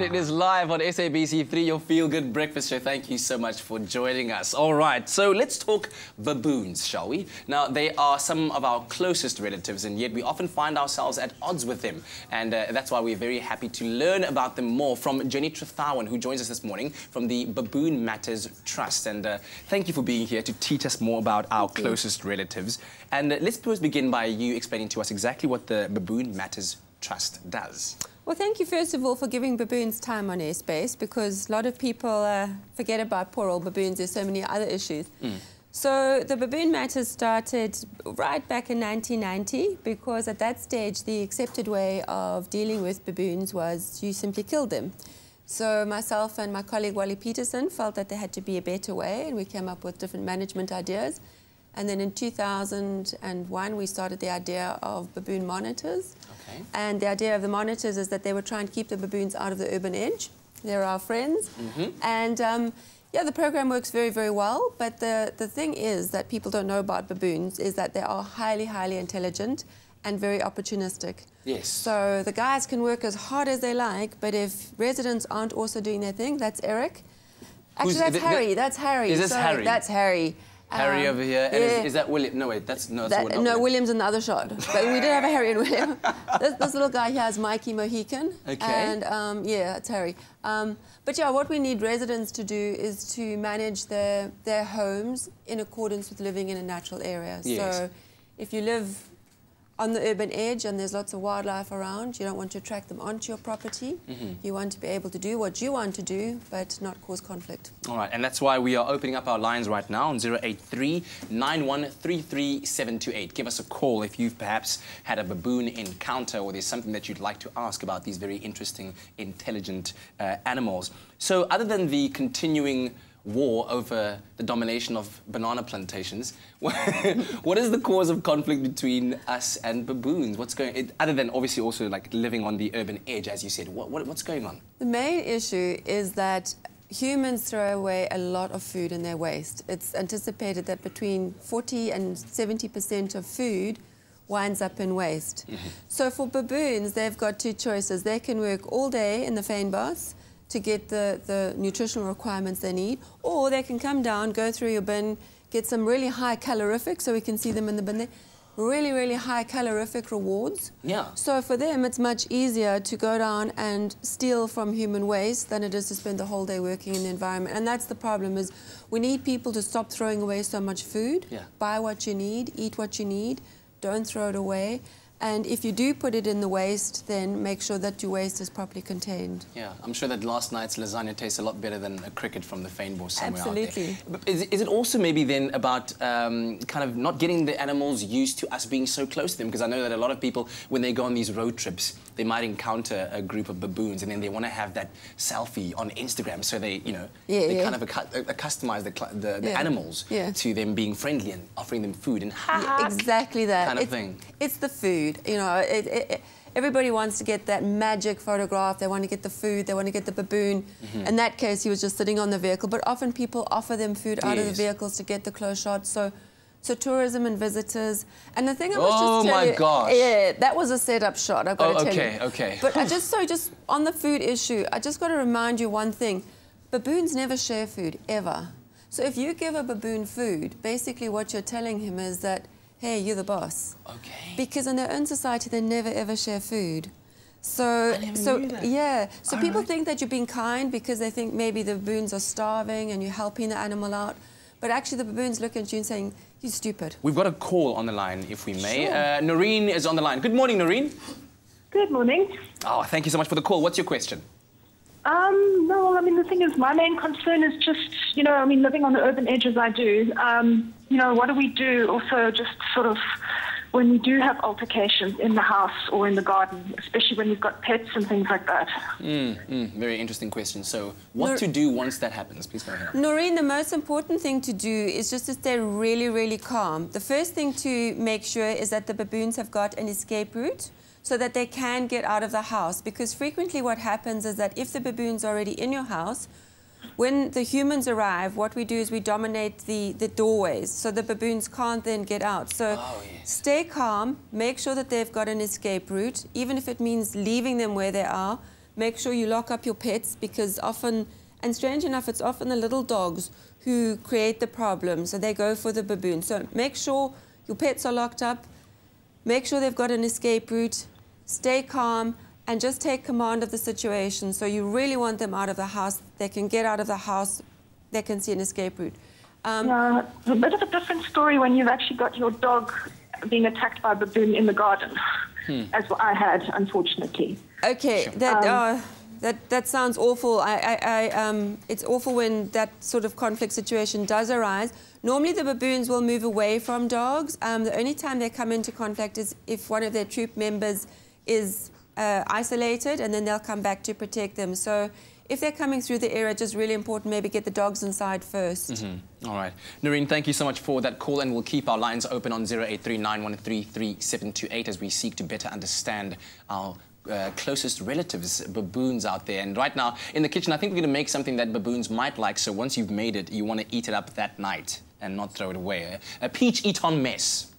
And it is live on SABC3, your feel-good breakfast show. Thank you so much for joining us. All right, so let's talk baboons, shall we? Now, they are some of our closest relatives, and yet we often find ourselves at odds with them. And that's why we're very happy to learn about them more from Jenny Trethowan, who joins us this morning from the Baboon Matters Trust. And thank you for being here to teach us more about our closest relatives. And let's first begin by you explaining to us exactly what the Baboon Matters Trust does. Well, thank you, first of all, for giving baboons time on airspace, because a lot of people forget about poor old baboons. There's so many other issues. So the Baboon Matters started right back in 1990, because at that stage the accepted way of dealing with baboons was you simply killed them. So myself and my colleague Wally Peterson felt that there had to be a better way, and we came up with different management ideas. And then in 2001, we started the idea of baboon monitors. Okay. And the idea of the monitors is that they were trying to keep the baboons out of the urban edge. They're our friends. And yeah, the program works very, very well. But the thing is that people don't know about baboons is that they are highly, highly intelligent and very opportunistic. Yes. So the guys can work as hard as they like, but if residents aren't also doing their thing, that's Eric. Actually, that's Harry. Is this Harry? That's Harry. Harry over here, and is that William? No, wait, no, William's in the other shot. But we did have a Harry and William. This little guy here is Mikey Mohican. Okay. And yeah, it's Harry. But yeah, what we need residents to do is to manage their homes in accordance with living in a natural area. Yes. So if you live on the urban edge and there's lots of wildlife around, you don't want to attract them onto your property. You want to be able to do what you want to do, but not cause conflict. All right, and that's why we are opening up our lines right now on 083-9133-728. Give us a call if you've perhaps had a baboon encounter or there's something that you'd like to ask about these very interesting, intelligent animals. So other than the continuing war over the domination of banana plantations, what is the cause of conflict between us and baboons? What's going on, other than obviously also like living on the urban edge, as you said? What's going on? The main issue is that humans throw away a lot of food in their waste. It's anticipated that between 40 and 70% of food winds up in waste. So for baboons, they've got two choices. They can work all day in the fynbos to get the nutritional requirements they need, or they can come down, go through your bin, get some really high calorific, so we can see them in the bin there, really, really high calorific rewards. Yeah. So for them, it's much easier to go down and steal from human waste than it is to spend the whole day working in the environment. And that's the problem, is we need people to stop throwing away so much food. Yeah. Buy what you need, eat what you need, don't throw it away. And if you do put it in the waste, then make sure that your waste is properly contained. Yeah, I'm sure that last night's lasagna tastes a lot better than a cricket from the fynbos somewhere out there. But is it also maybe then about kind of not getting the animals used to us being so close to them? Because I know that a lot of people, when they go on these road trips, they might encounter a group of baboons, and then they want to have that selfie on Instagram. So they, you know, kind of customize the animals to them being friendly and offering them food and exactly that kind of thing. It's the food. You know, everybody wants to get that magic photograph. They want to get the food. They want to get the baboon. In that case, he was just sitting on the vehicle. But often people offer them food out of the vehicles to get the close shot. So tourism and visitors. And the thing I was just telling you, yeah, that was a setup shot. I've got to tell you. But just on the food issue, I just got to remind you one thing: baboons never share food ever. So if you give a baboon food, basically what you're telling him is that, hey, you're the boss. Okay. Because in their own society, they never ever share food. So, so people think that you're being kind because they think maybe the baboons are starving and you're helping the animal out. But actually, the baboons look at you and saying, you're stupid. We've got a call on the line, if we may. Sure. Noreen is on the line. Good morning, Noreen. Good morning. Oh, thank you so much for the call. What's your question? Well, I mean, the thing is, my main concern is just, you know, I mean, living on the urban edge as I do, you know, what do we do also just sort of when we do have altercations in the house or in the garden, especially when you've got pets and things like that? Very interesting question. So what to do once that happens? Please go ahead. Noreen, the most important thing to do is just to stay really, really calm. The first thing to make sure is that the baboons have got an escape route, so that they can get out of the house. Because frequently what happens is that if the baboon's already in your house, when the humans arrive, what we do is we dominate the doorways, so the baboons can't then get out. So stay calm, make sure that they've got an escape route, even if it means leaving them where they are, Make sure you lock up your pets, because often, and strange enough, it's often the little dogs who create the problem, so they go for the baboon. So make sure your pets are locked up, make sure they've got an escape route, stay calm, and just take command of the situation. So you really want them out of the house. They can get out of the house, they can see an escape route. Yeah, it's a bit of a different story when you've actually got your dog being attacked by a baboon in the garden, as I had, unfortunately. Okay, sure. That sounds awful. It's awful when that sort of conflict situation does arise. Normally the baboons will move away from dogs. The only time they come into conflict is if one of their troop members is isolated, and then they'll come back to protect them. So if they're coming through the area, it's just really important, maybe get the dogs inside first. All right. Noreen, thank you so much for that call, and we'll keep our lines open on 0839133728 as we seek to better understand our closest relatives, baboons out there. And right now, in the kitchen, I think we're going to make something that baboons might like, so once you've made it, you want to eat it up that night and not throw it away. A peach eton mess.